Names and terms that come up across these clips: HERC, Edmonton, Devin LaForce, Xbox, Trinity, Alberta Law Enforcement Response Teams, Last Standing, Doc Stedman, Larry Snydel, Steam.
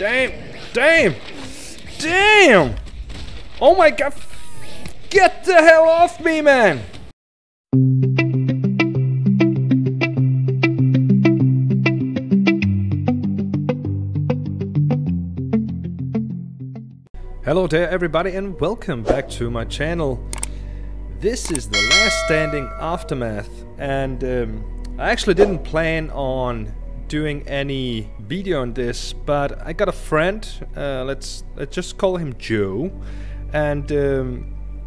Damn! Oh my god! Get the hell off me, man! Hello there everybody and welcome back to my channel. This is the Last Standing Aftermath, and I actually didn't plan on doing any video on this, but I got a friend, let's just call him Joe, and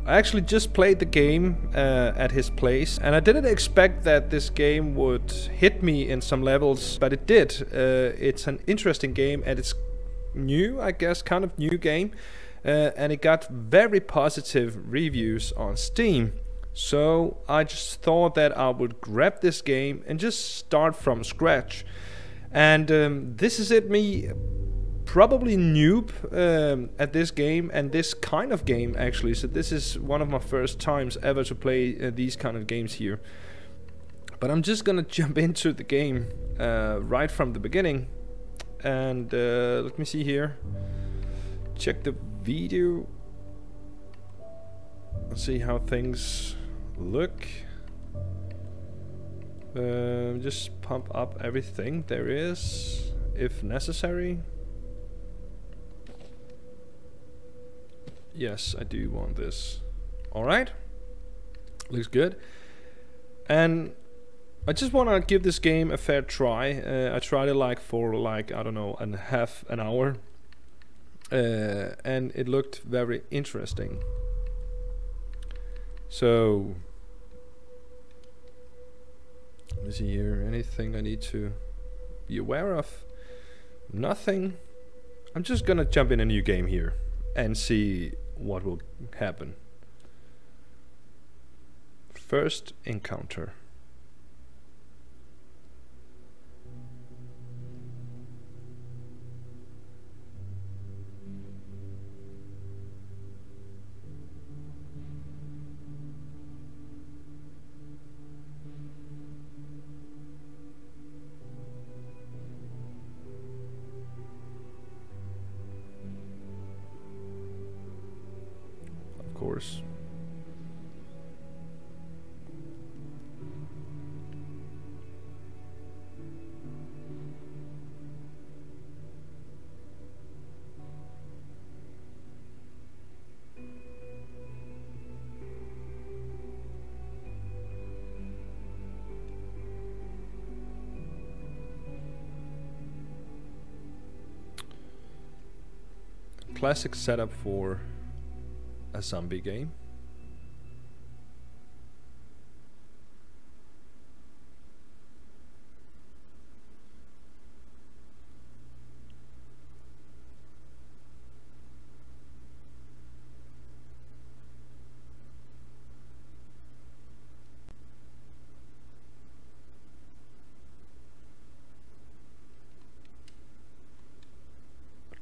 I actually just played the game at his place, and I didn't expect that this game would hit me in some levels, but it did. It's an interesting game, and it's new, I guess, kind of new game, and it got very positive reviews on Steam. So I just thought that I would grab this game and just start from scratch. And this is it, me probably noob at this game and this kind of game actually. So this is one of my first times ever to play these kind of games here. But I'm just gonna jump into the game right from the beginning. And let me see here. Check the video. Let's see how things look. Just pump up everything there is, if necessary. Yes, I do want this. Alright. Looks good. And I just want to give this game a fair try. I tried it for I don't know, half an hour. And it looked very interesting. So, is here anything I need to be aware of? Nothing. I'm just gonna jump in a new game here and see what will happen. First encounter. Classic setup for a zombie game.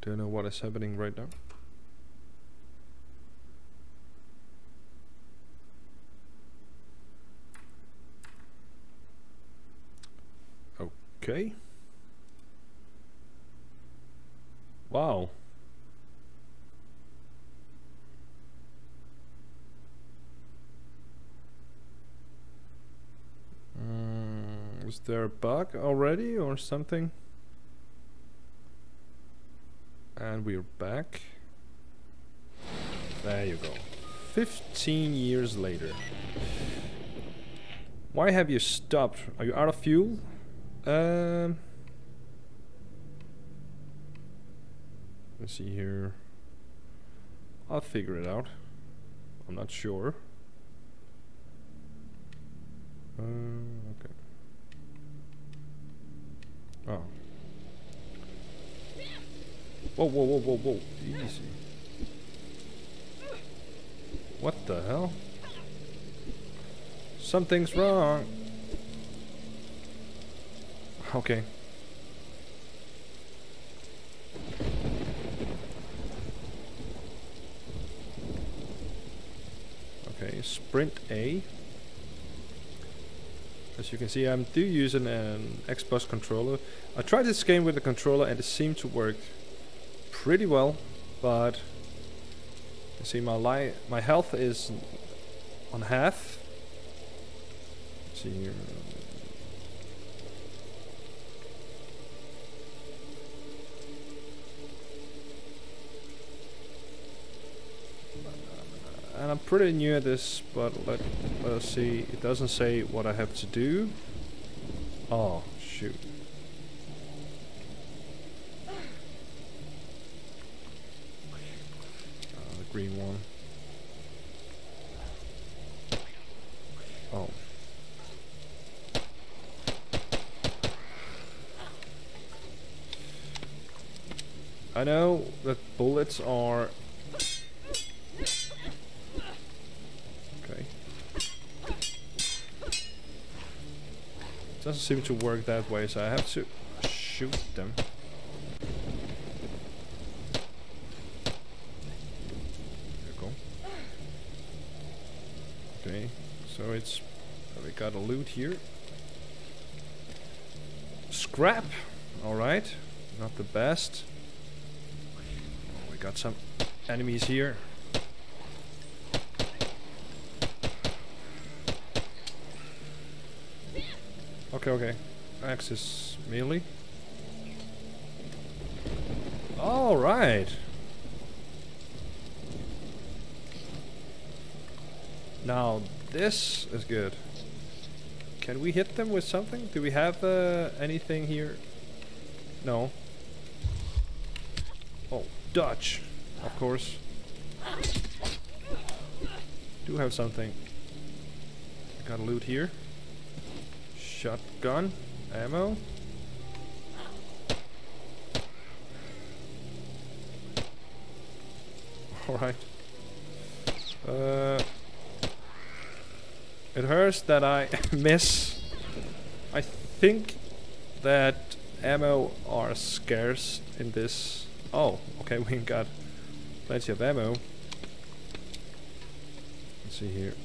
Don't know what is happening right now. Okay. Wow. Is there a bug already or something? And we're back. There you go. 15 years later. Why have you stopped? Are you out of fuel? Let's see here. I'll figure it out. I'm not sure. Okay. Oh. Whoa. Easy. What the hell? Something's wrong. Okay. Okay, sprint A. As you can see, I'm do using an Xbox controller. I tried this game with a controller and it seemed to work pretty well, but you see my health is on half. Let's see here. And I'm pretty new at this, but let us see. It doesn't say what I have to do. Oh, shoot. The green one. Oh. I know that bullets are... Doesn't seem to work that way, so I have to shoot them. There we go. Okay, so it's we got a loot here. Scrap. All right, not the best. Oh, we got some enemies here. Okay. Axis melee. All right. Now this is good. Can we hit them with something? Do we have anything here? No. Oh, dodge, of course. Do have something. Got loot here. Shotgun, ammo. Alright. It hurts that I miss. I think that ammo are scarce in this. Oh, okay, we got plenty of ammo. Let's see here.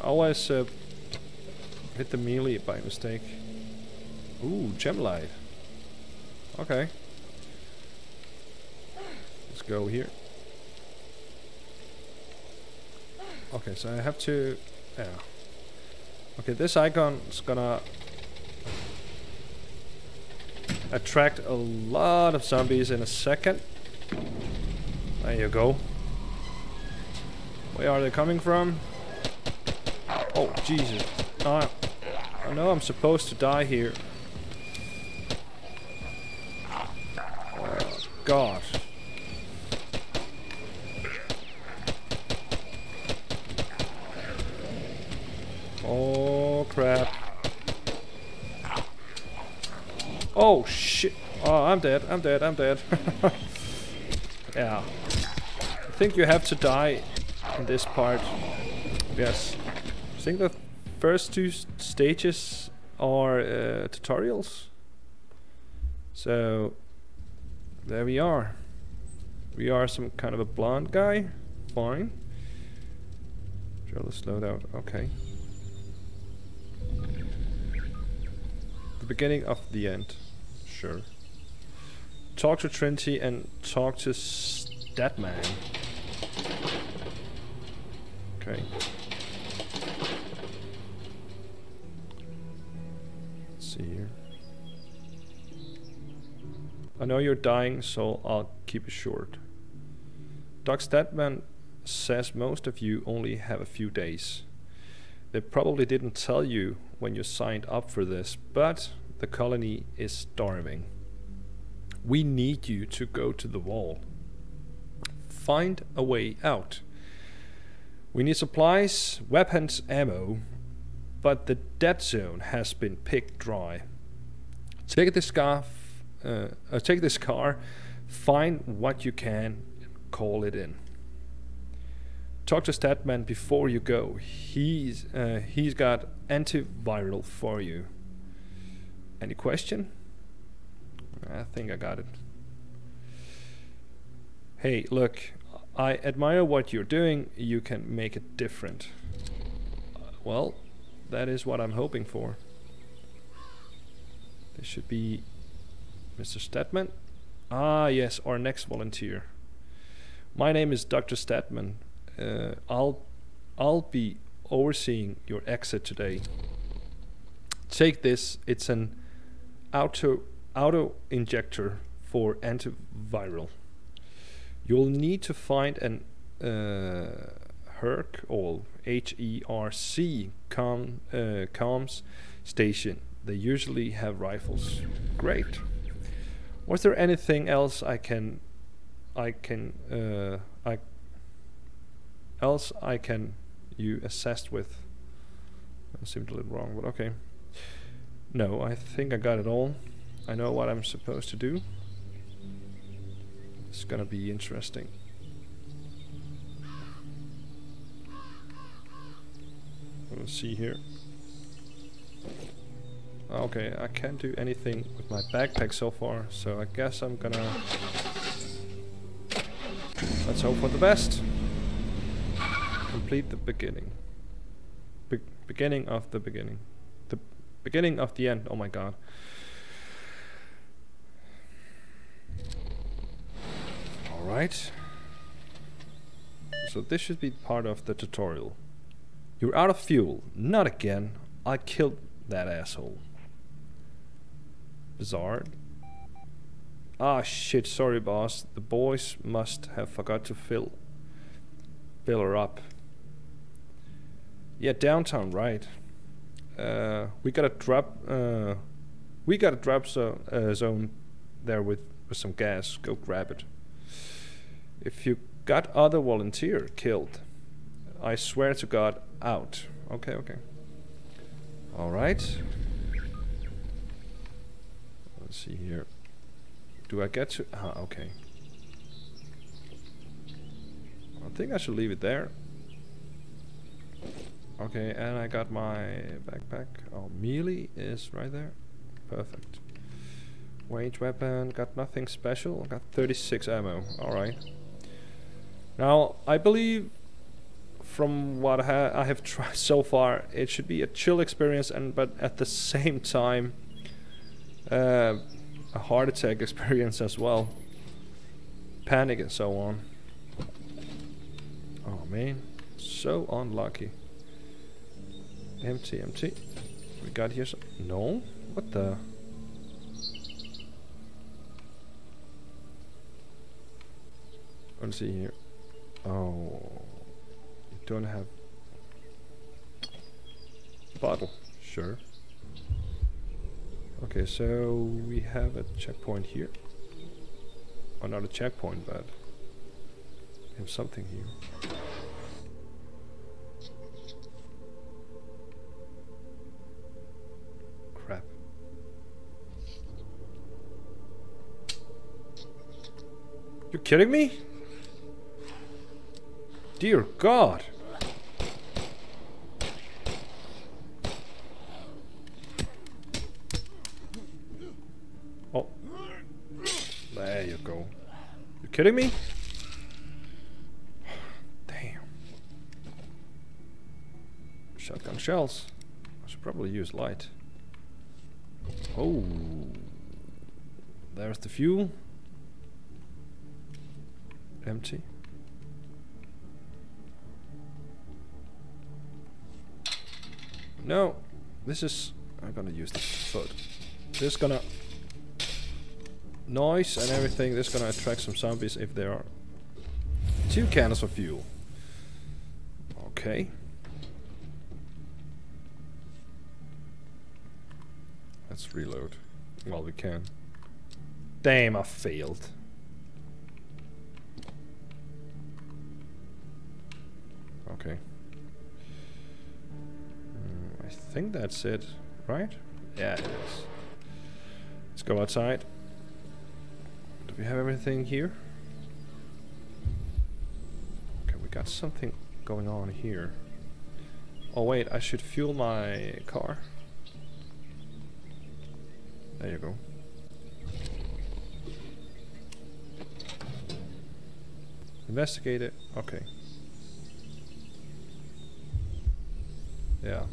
Always hit the melee by mistake. Ooh, gem light. Okay. Let's go here. Okay, so I have to... Yeah. Okay, this icon is gonna... attract a lot of zombies in a second. There you go. Where are they coming from? Oh, Jesus. I know I'm supposed to die here. Oh, God. Oh, crap. Oh, shit. Oh, I'm dead. I'm dead. I'm dead. Yeah. I think you have to die in this part. Yes. I think the first two stages are tutorials. So there we are. We are some kind of a blonde guy. Fine. Jealous loadout. Okay. The beginning of the end. Sure. Talk to Trinity and talk to Stedman. Okay. Here. I know you're dying, so I'll keep it short. Doc Stedman says most of you only have a few days. They probably didn't tell you when you signed up for this, but the colony is starving. We need you to go to the wall. Find a way out. We need supplies, weapons, ammo. But the dead zone has been picked dry. Take this car, find what you can, and call it in. Talk to Stedman before you go. He's got antiviral for you. Any question? I think I got it. Hey, look, I admire what you're doing. You can make it different. Well. That is what I'm hoping for. This should be Mr. Stedman. Ah, yes, our next volunteer. My name is Dr. Stedman. I'll be overseeing your exit today. Take this. It's an auto injector for antiviral. You'll need to find an HERC or HERC comms station. They usually have rifles. Great. Was there anything else I can you assist with? That seemed a little wrong, but okay. No, I think I got it all. I know what I'm supposed to do. It's gonna be interesting. We'll see here. Okay, I can't do anything with my backpack so far, so I guess I'm gonna... Let's hope for the best. Complete the beginning. Beginning of the beginning. The beginning of the end. Oh my god. Alright. So this should be part of the tutorial. You're out of fuel. Not again. I killed that asshole. Bizarre. Ah shit, sorry boss. The boys must have forgot to fill her up. Yeah, downtown, right. We got a drop zone there with some gas. Go grab it. If you got other volunteer killed, I swear to God, out. Okay, okay. All right. Let's see here. Do I get to... Ah, okay. I think I should leave it there. Okay, and I got my backpack. Oh, melee is right there. Perfect. Wage weapon, got nothing special. Got 36 ammo, all right. Now, I believe from what I have tried so far, it should be a chill experience, but at the same time, a heart attack experience as well. Panic and so on. Oh man, so unlucky. Empty, empty. We got here some... No? What the... Let's see here. Oh... You don't have... Bottle. Sure. Okay, so we have a checkpoint here. Well, not a checkpoint, but... We have something here. Crap. You kidding me? Dear God! Oh. There you go. You kidding me? Damn. Shotgun shells. I should probably use light. Oh. There's the fuel. Empty. No, this is... I'm gonna use the foot. This is gonna... Noise and everything, this is gonna attract some zombies if there are... 2 cannons of fuel. Okay. Let's reload while we can. Damn, I failed. Okay. I think that's it, right? Yeah, it is. Let's go outside. Do we have everything here? Okay, we got something going on here. Oh wait, I should fuel my car. There you go. Investigate it. Okay. Yeah.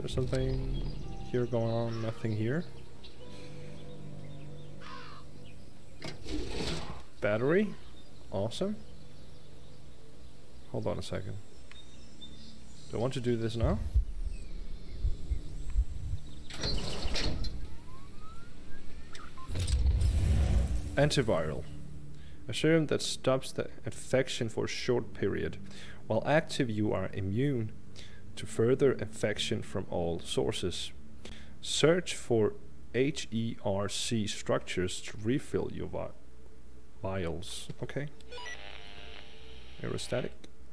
there something here going on? Nothing here. Battery? Awesome. Hold on a second. Do I want to do this now? Antiviral. A serum that stops the infection for a short period. While active, you are immune to further infection from all sources. Search for HERC structures to refill your vials. Okay. Aerostatic.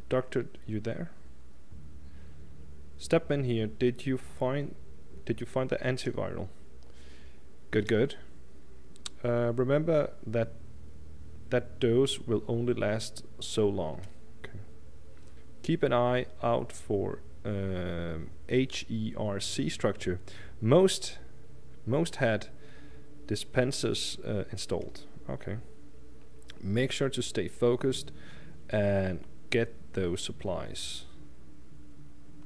Doctor, you there? Step in here. Did you find the antiviral? Good, good. Remember that dose will only last so long. Okay. Keep an eye out for HERC structure. Most had dispensers installed. Okay. Make sure to stay focused and get those supplies.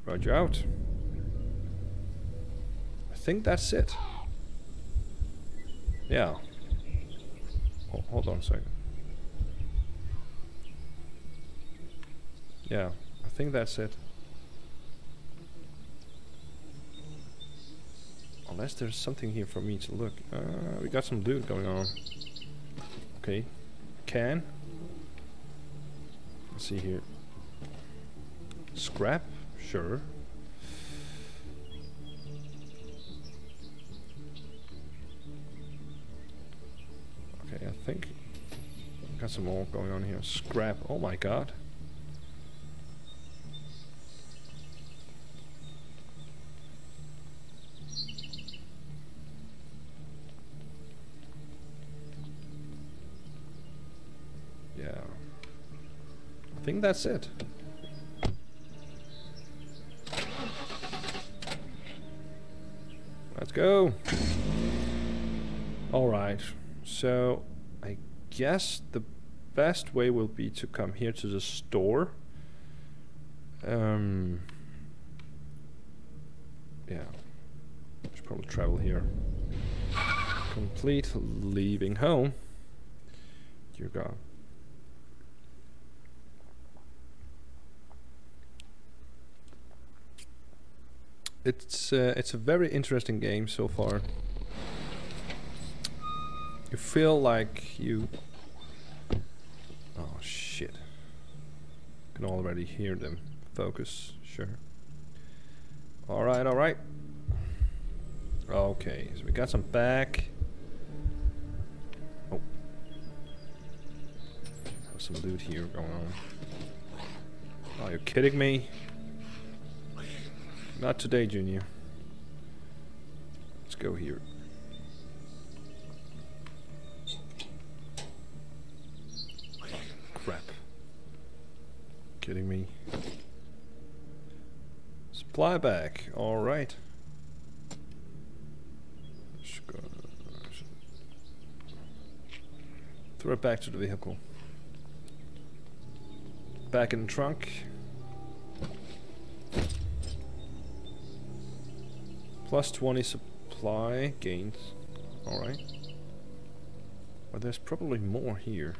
Roger out. I think that's it. Yeah. Oh, hold on a second. Yeah, I think that's it. Unless there's something here for me to look. We got some loot going on. Okay. Can. Let's see here. Scrap? Sure. Okay, I think got some more going on here. Scrap. Oh my god. Yeah. I think that's it. Let's go. All right. So I guess the best way will be to come here to the store. Yeah, should probably travel here. Complete leaving home. Dear God. It's a very interesting game so far. You feel like you... Oh shit. Can already hear them. Focus, sure. Alright, alright. Okay, so we got some back. Oh. Have some loot here going on. Are you kidding me? Not today, Junior. Let's go here. Kidding me. Supply back. All right. Throw it back to the vehicle. Back in the trunk. Plus 20 supply gains. All right. Well, there's probably more here.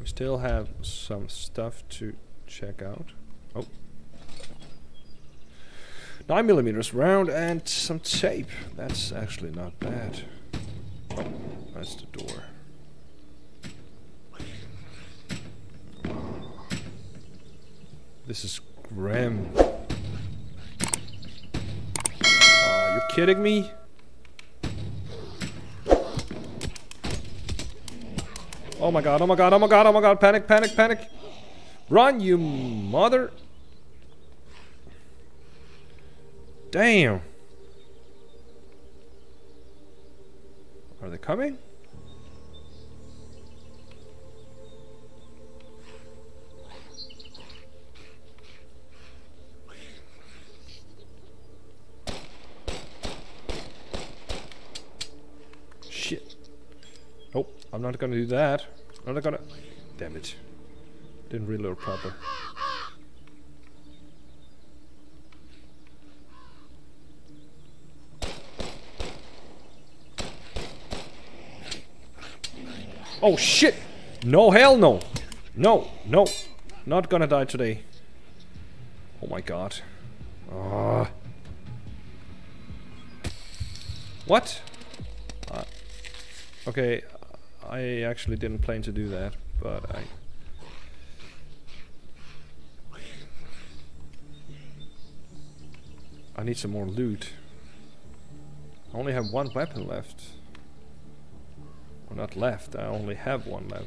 We still have some stuff to check out. Oh. 9mm round and some tape. That's actually not bad. Oh, that's the door. This is grim. Are you kidding me? Oh my god, oh my god, oh my god, oh my god, panic, panic, panic. Run, you mother. Damn. Are they coming? I'm not gonna do that. I'm not gonna... Damn it. Didn't reload proper. Oh shit! No, hell no! No, no. Not gonna die today. Oh my god. What? Okay, I actually didn't plan to do that, but I... need some more loot. I only have one weapon left. Well, not left, I only have one left.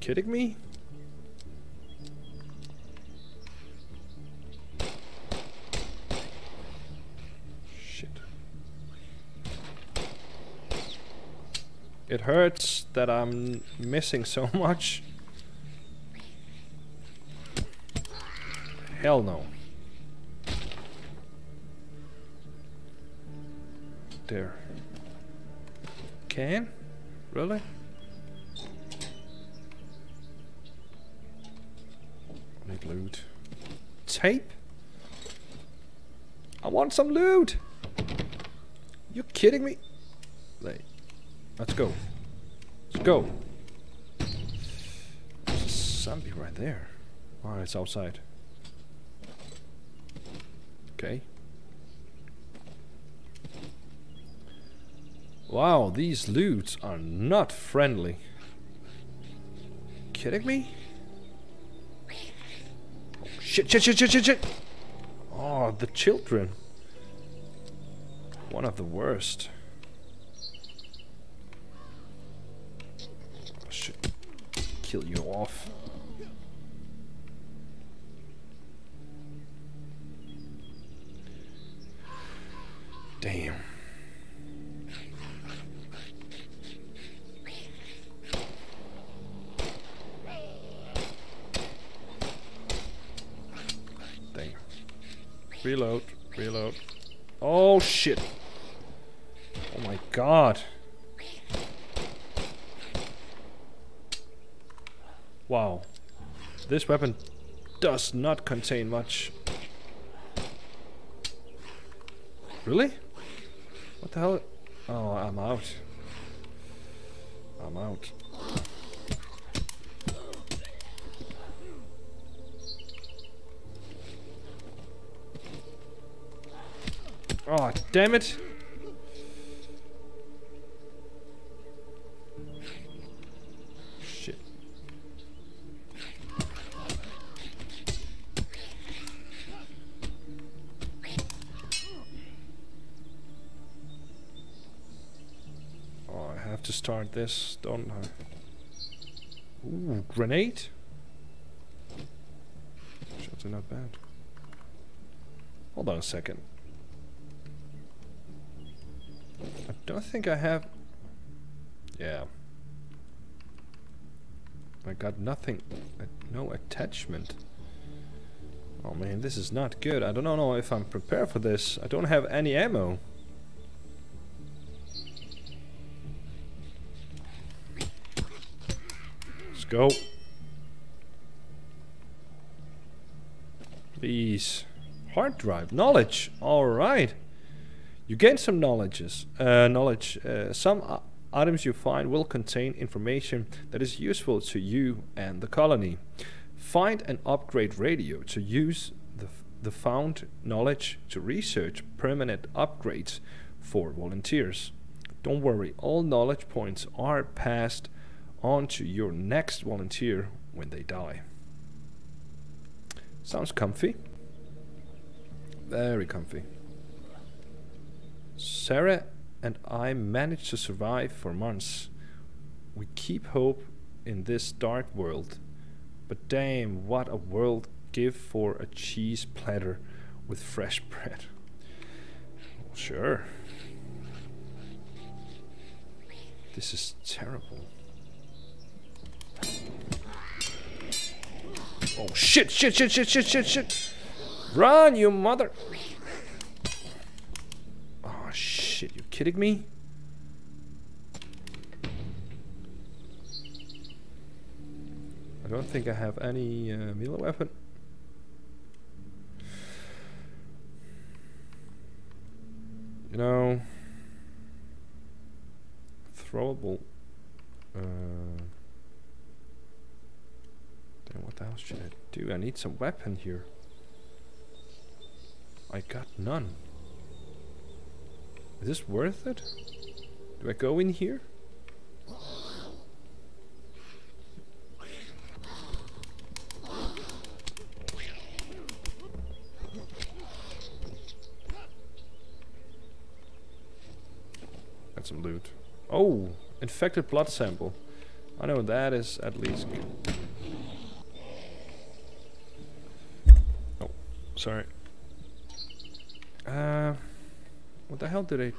Kidding me? Shit. It hurts that I'm missing so much. Hell no. There. Can? Really? I need loot. Tape? I want some loot! You kidding me? Let's go. Let's go. There's a zombie right there. Alright, it's outside. Okay. Wow, these loots are not friendly. Kidding me? Oh, shit, shit, shit, shit, shit, shit! Oh, the children. One of the worst. I should kill you off. Damn. Damn. Reload. Reload. Oh shit. Oh my god. Wow. This weapon does not contain much. Really? What the hell? Oh, I'm out. I'm out. Oh, damn it. Shit. To start this, don't I? Ooh, grenade? Shots are not bad. Hold on a second. I don't think I have... Yeah. I got nothing. No attachment. Oh man, this is not good. I don't know if I'm prepared for this. I don't have any ammo. Go. Please. Hard drive. Knowledge. Alright. You gain some knowledges. Some items you find will contain information that is useful to you and the colony. Find and upgrade radio to use the found knowledge to research permanent upgrades for volunteers. Don't worry, all knowledge points are passed on to your next volunteer when they die. Sounds comfy. Very comfy. Sarah and I managed to survive for months. We keep hope in this dark world. But damn, what a world give for a cheese platter with fresh bread. Sure. This is terrible. Oh shit, shit, shit, shit, shit, shit, shit. Run, you mother. Oh shit, you kidding me? I don't think I have any melee weapon. You know, throwable. Then what else should I do? I need some weapon here. I got none. Is this worth it? Do I go in here? Got some loot. Oh, infected blood sample. I know that is at least good. Oh, sorry. What the hell did I...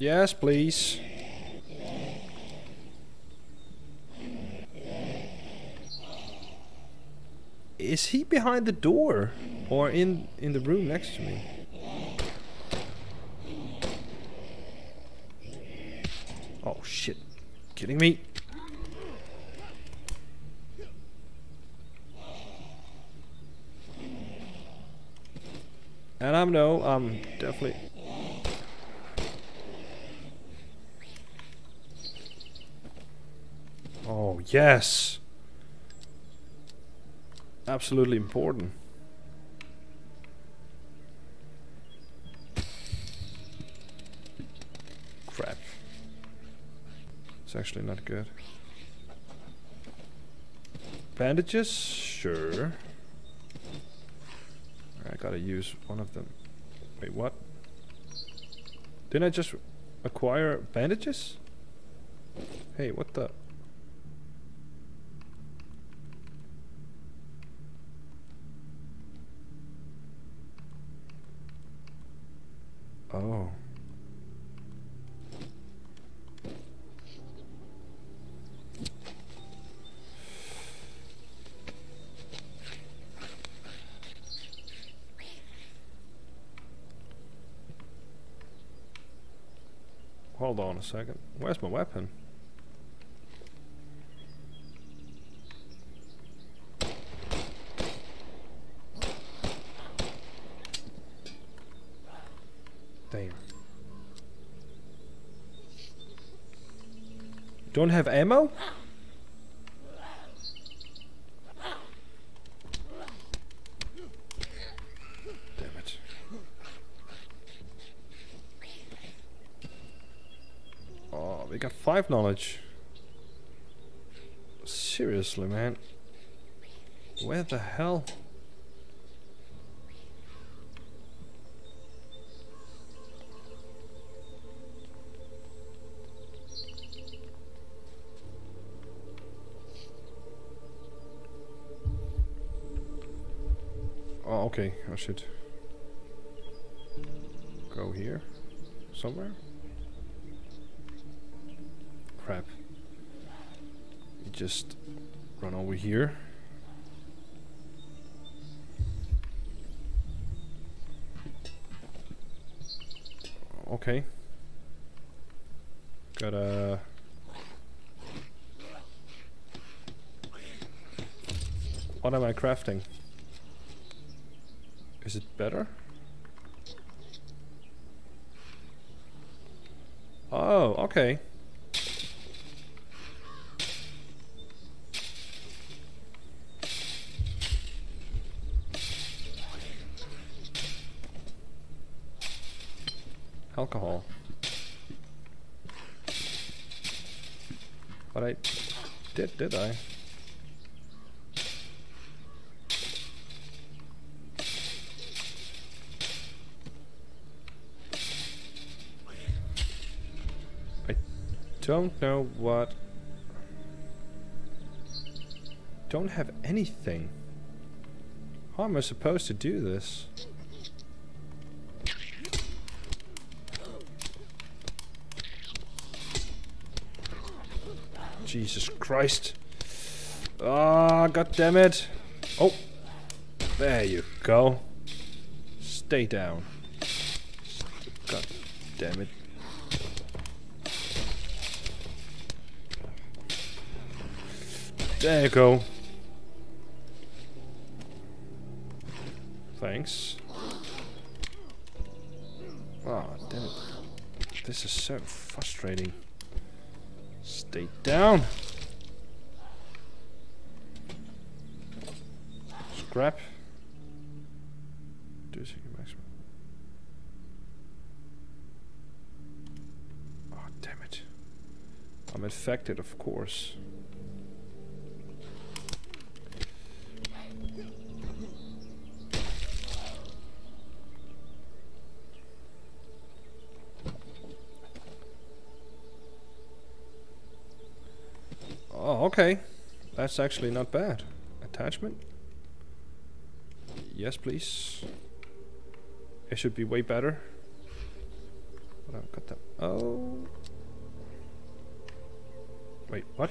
Yes, please. Is he behind the door? Or in the room next to me? Oh shit. Kidding me? And I'm definitely... Oh yes! Absolutely important. It's actually not good. Bandages? Sure. I gotta use one of them. Wait, what? Didn't I just acquire bandages? Hey, what the? Oh. Hold on a second. Where's my weapon? Damn. Don't have ammo? Got 5 knowledge. Seriously, man. Where the hell? Oh, okay. I should go here somewhere. Crap. You just run over here. Okay. Gotta... What am I crafting? Is it better? Oh, okay. Alcohol. But I did I? I don't know what. Don't have anything. How am I supposed to do this? Jesus Christ. Ah, god damn it. Oh, there you go. Stay down. God damn it. There you go. Thanks. Oh, damn it. This is so frustrating. Stay down. Scrap. Do something maximum. Oh, damn it. I'm infected, of course. Okay, that's actually not bad. Attachment? Yes, please. It should be way better. But I've got that. Oh. Wait, what?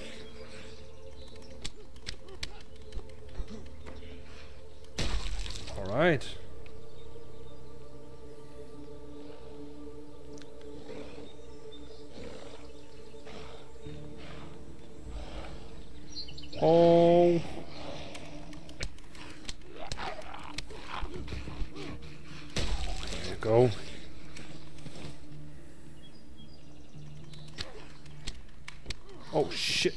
Alright. Oh. There you go. Oh shit.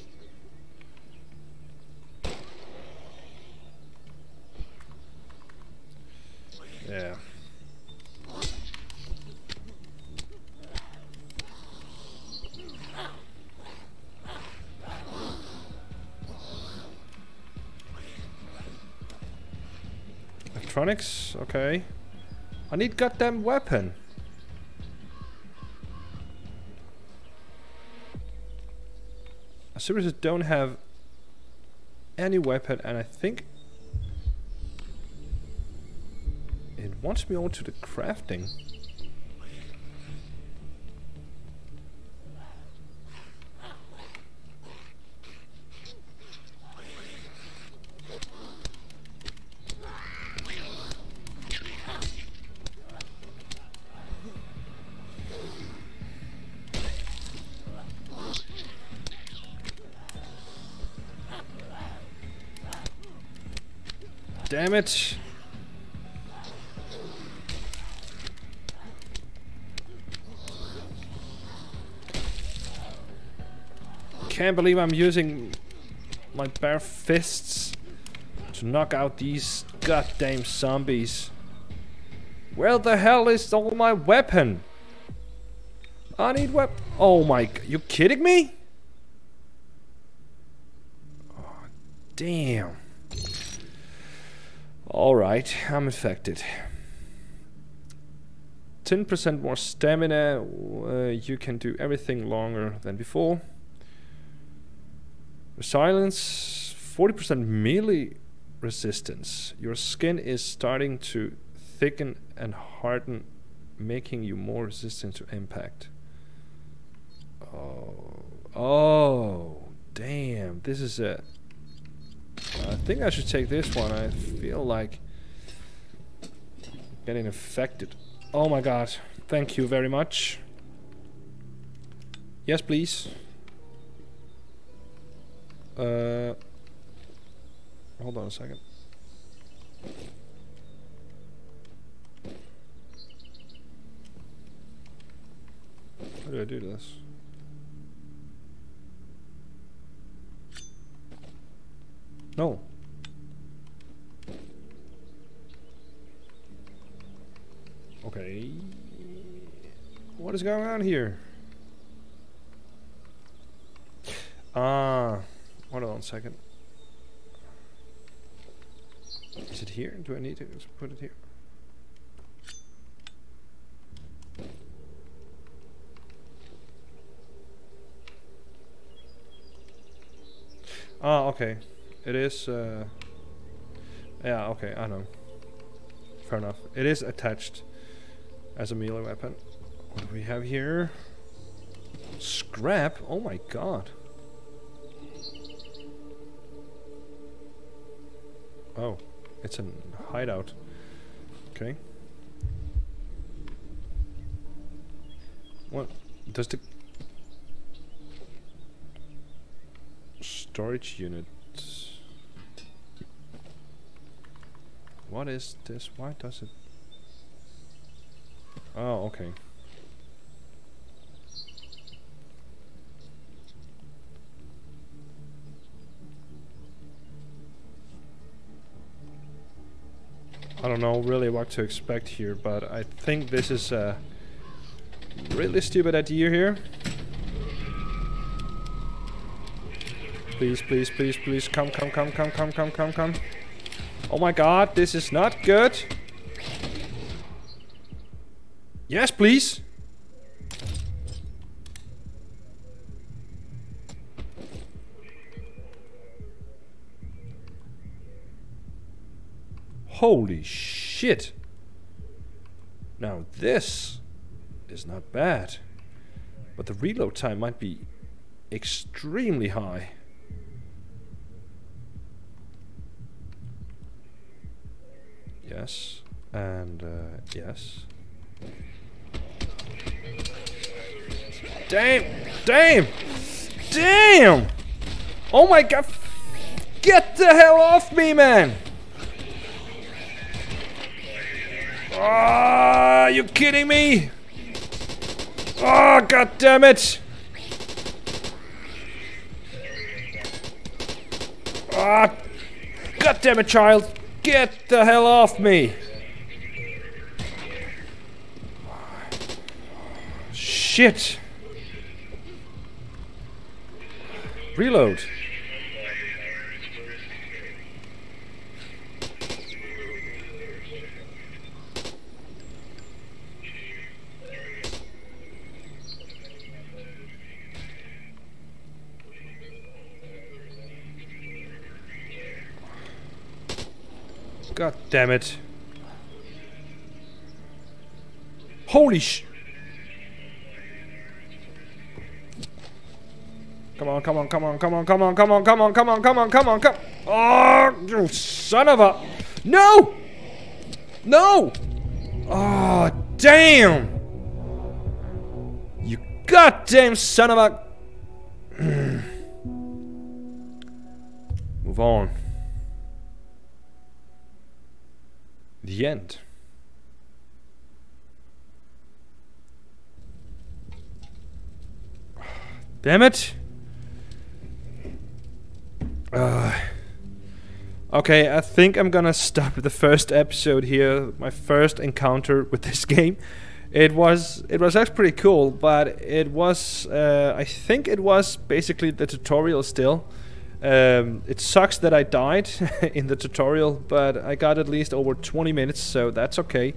Yeah. Electronics, okay. I need goddamn weapon. I seriously don't have any weapon, and I think it wants me over to the crafting. Damn it. Can't believe I'm using my bare fists to knock out these goddamn zombies. Where the hell is all my weapon? I need weapon. Oh my god, you kidding me? Oh, damn. Alright, I'm infected. 10% more stamina, you can do everything longer than before. Resilience, 40% melee resistance. Your skin is starting to thicken and harden, making you more resistant to impact. Oh, oh, damn, this is a... I think I should take this one. I feel like getting infected. Oh my god. Thank you very much. Yes, please. Hold on a second. How do I do this? No. Okay. What is going on here? Ah, hold on a second. Is it here? Do I need to put it here? Ah, okay. It is, yeah, okay, I know. Fair enough. It is attached as a melee weapon. What do we have here? Scrap? Oh my god. Oh, it's a hideout. Okay. What? Does the... storage unit... What is this? Why does it... Oh, okay. I don't know really what to expect here, but I think this is a really stupid idea here. Please, please, please, please, come. Oh my god, this is not good. Yes, please. Holy shit! Now this is not bad, but the reload time might be extremely high. Yes, and yes. Damn! Oh my god! Get the hell off me, man! Are you kidding me? Oh, god damn it! Ah, god damn it, child! Get the hell off me! Shit! Reload. God damn it. Holy sh... Come on. Oh, you son of a... No! No! Oh, damn! You goddamn son of a... Move on. The end. Damn it! Okay, I think I'm gonna stop the first episode here. My first encounter with this game. It was actually pretty cool, but it was I think it was basically the tutorial still. It sucks that I died in the tutorial, but I got at least over 20 minutes, so that's okay.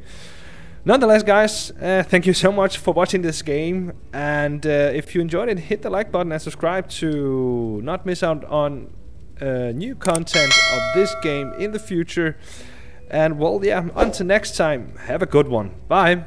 Nonetheless, guys, thank you so much for watching this game, and if you enjoyed it, hit the like button and subscribe to not miss out on new content of this game in the future. And well, yeah, until next time, have a good one. Bye!